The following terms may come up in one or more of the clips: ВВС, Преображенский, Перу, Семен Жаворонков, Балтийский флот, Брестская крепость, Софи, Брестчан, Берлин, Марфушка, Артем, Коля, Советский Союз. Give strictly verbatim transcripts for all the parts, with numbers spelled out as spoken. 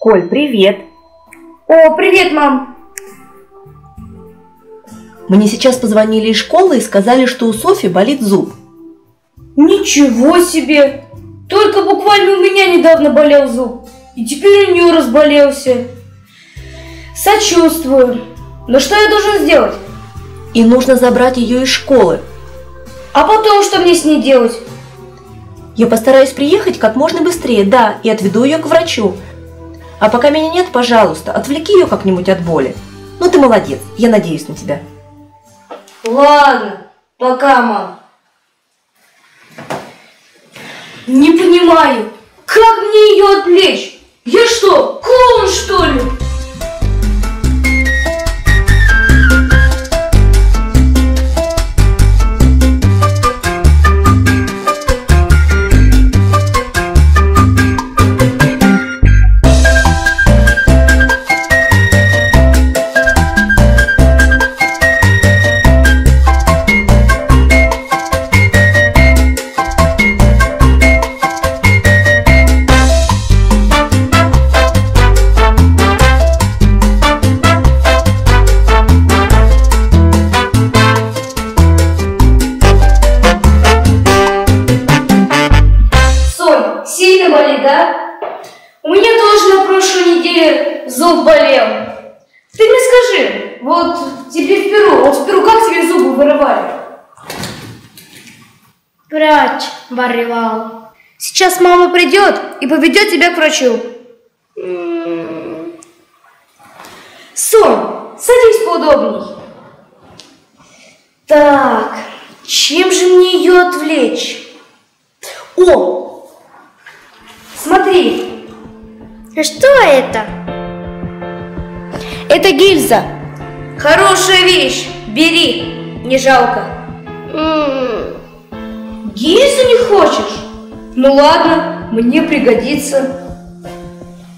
Коль, привет. О, привет, мам. Мне сейчас позвонили из школы и сказали, что у Софи болит зуб. Ничего себе! Только буквально у меня недавно болел зуб. И теперь у нее разболелся. Сочувствую. Но что я должен сделать? И нужно забрать ее из школы. А потом что мне с ней делать? Я постараюсь приехать как можно быстрее, да, и отведу ее к врачу. А пока меня нет, пожалуйста, отвлеки ее как-нибудь от боли. Ну ты молодец, я надеюсь на тебя. Ладно, пока, мам. Не понимаю, как мне ее отвлечь? Я что, клоун, что ли? Вырывал. Сейчас мама придет и поведет тебя к врачу. Сон, садись поудобней. Так, чем же мне ее отвлечь? О, смотри. Что это? Это гильза. Хорошая вещь, бери, не жалко. Гильзу не хочешь? Ну ладно, мне пригодится.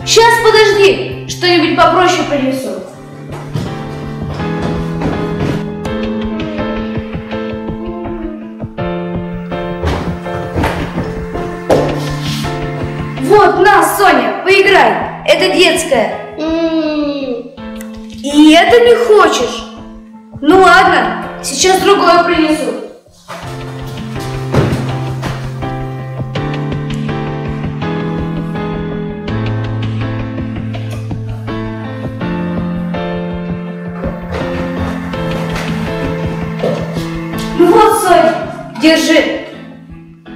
Сейчас подожди, что-нибудь попроще принесу. Вот, на, Соня, поиграй. Это детская. И это не хочешь? Ну ладно, сейчас другое принесу. Держи.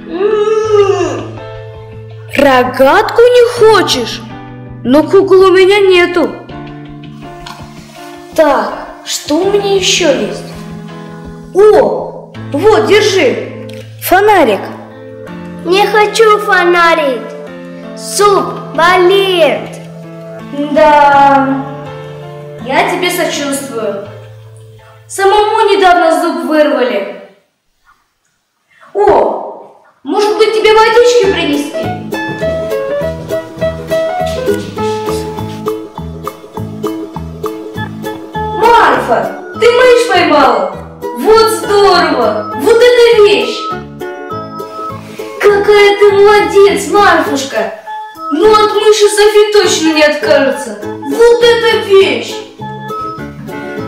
М-м-м. Рогатку не хочешь? Но кукол у меня нету. Так, что у меня еще есть? О, вот, держи. Фонарик. Не хочу фонарик. Зуб болит. Да, я тебе сочувствую. Самому недавно зуб вырвали. О, может быть, тебе водички принести? Марфа, ты мышь поймала? Вот здорово! Вот эта вещь! Какая ты молодец, Марфушка! Ну, от мыши Софи точно не откажется! Вот эта вещь!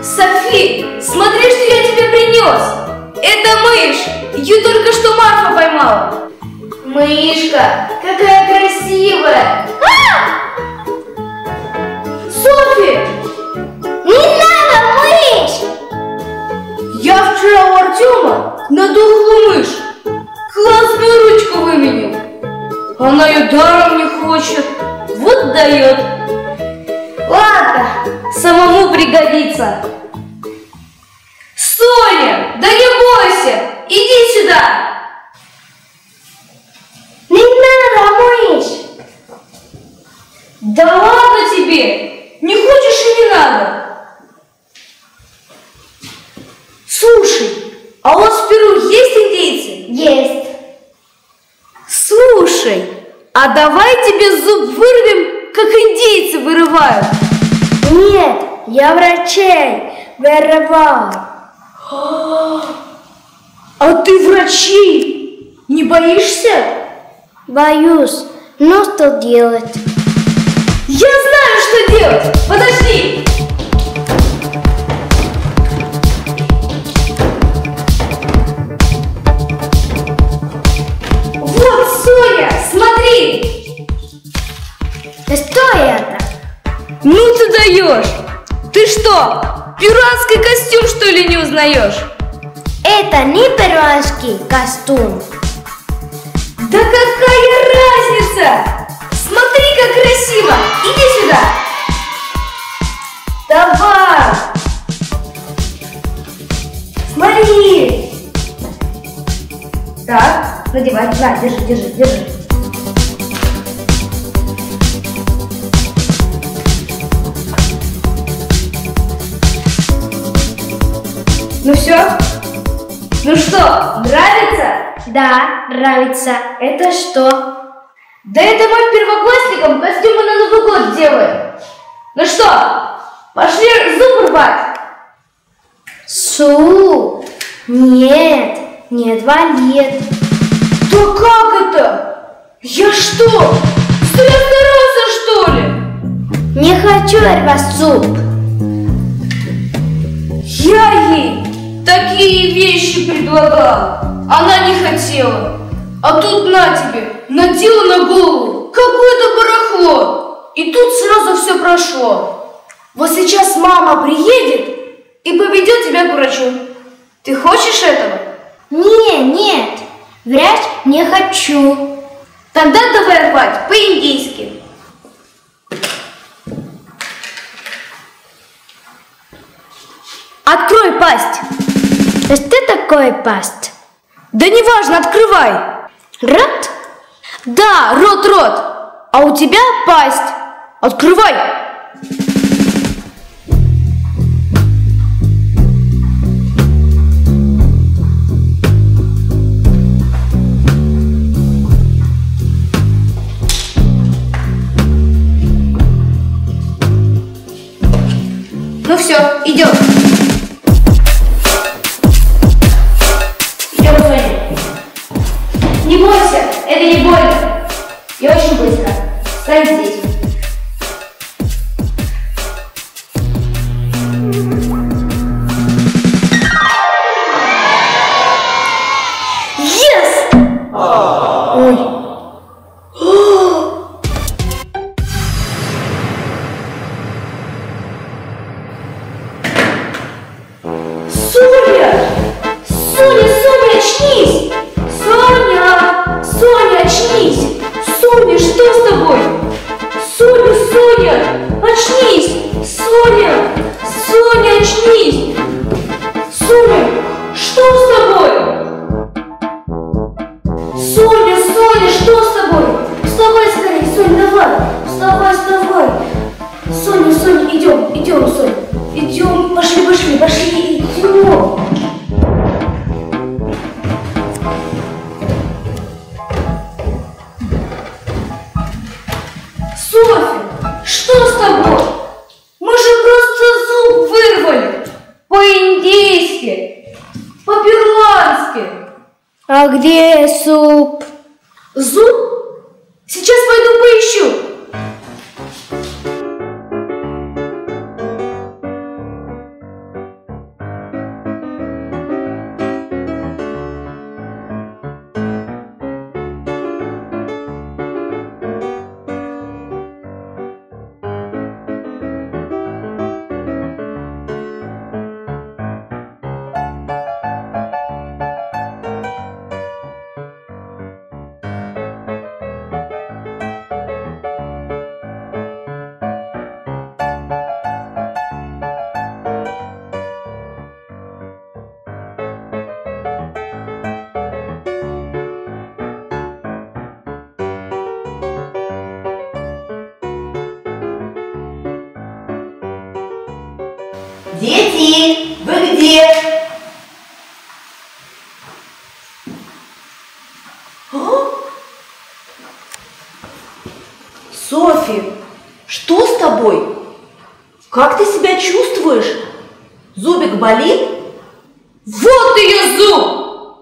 Софи, смотри, что я тебе принес! Это мышь! Ее только что Марфа поймала! Мышка, какая красивая! А! Софи! Не надо мышь! Я вчера у Артема надухла мышь! Классную ручку выменил! Она ее даром не хочет! Вот дает! Ладно, самому пригодится! Соня, да не бойся! Иди сюда! Не надо, мышь! Да ладно тебе! Не хочешь и не надо! Слушай, а у вас в Перу есть индейцы? Есть! Слушай, а давай тебе зуб вырвем, как индейцы вырывают! Нет, я врачей вырывал! А ты врачи? Не боишься? Боюсь, но что делать? Я знаю! делать? Подожди! Вот, Соня, смотри! Да что это? Ну ты даешь! Ты что, пиратский костюм, что ли, не узнаешь? Это не пиратский костюм. Да какая разница? Смотри, как красиво! Иди сюда! Давай! Смотри! Так, надевай, на, держи, держи, держи. Ну все? Ну что, нравится? Да, нравится. Это что? Да это мы первоклассникам костюмы на Новый год делаем. Ну что, пошли зуб рвать? Су, нет, нет, валет. Да как это? Я что, сто раз старался, что ли? Не хочу рвать зуб. Я ей такие вещи предлагала, она не хотела. А тут на тебе, надела на голову какое-то барахло. И тут сразу все прошло. Вот сейчас мама приедет и поведет тебя к врачу. Ты хочешь этого? Не, нет, врач не хочу. Тогда давай рвать по-индийски. Открой пасть. Да что такое пасть? Да неважно, открывай. Рот? Да, рот-рот. А у тебя пасть. Открывай. Ну все, идем. Дети, вы где? А? Софи, что с тобой? Как ты себя чувствуешь? Зубик болит? Вот ее зуб!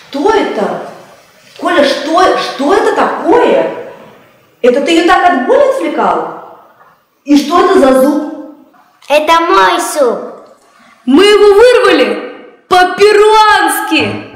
Что это? Коля, что, что это такое? Это ты ее так от боли отвлекала? И что это за зуб? Это мой зуб. Мы его вырвали по-перуански.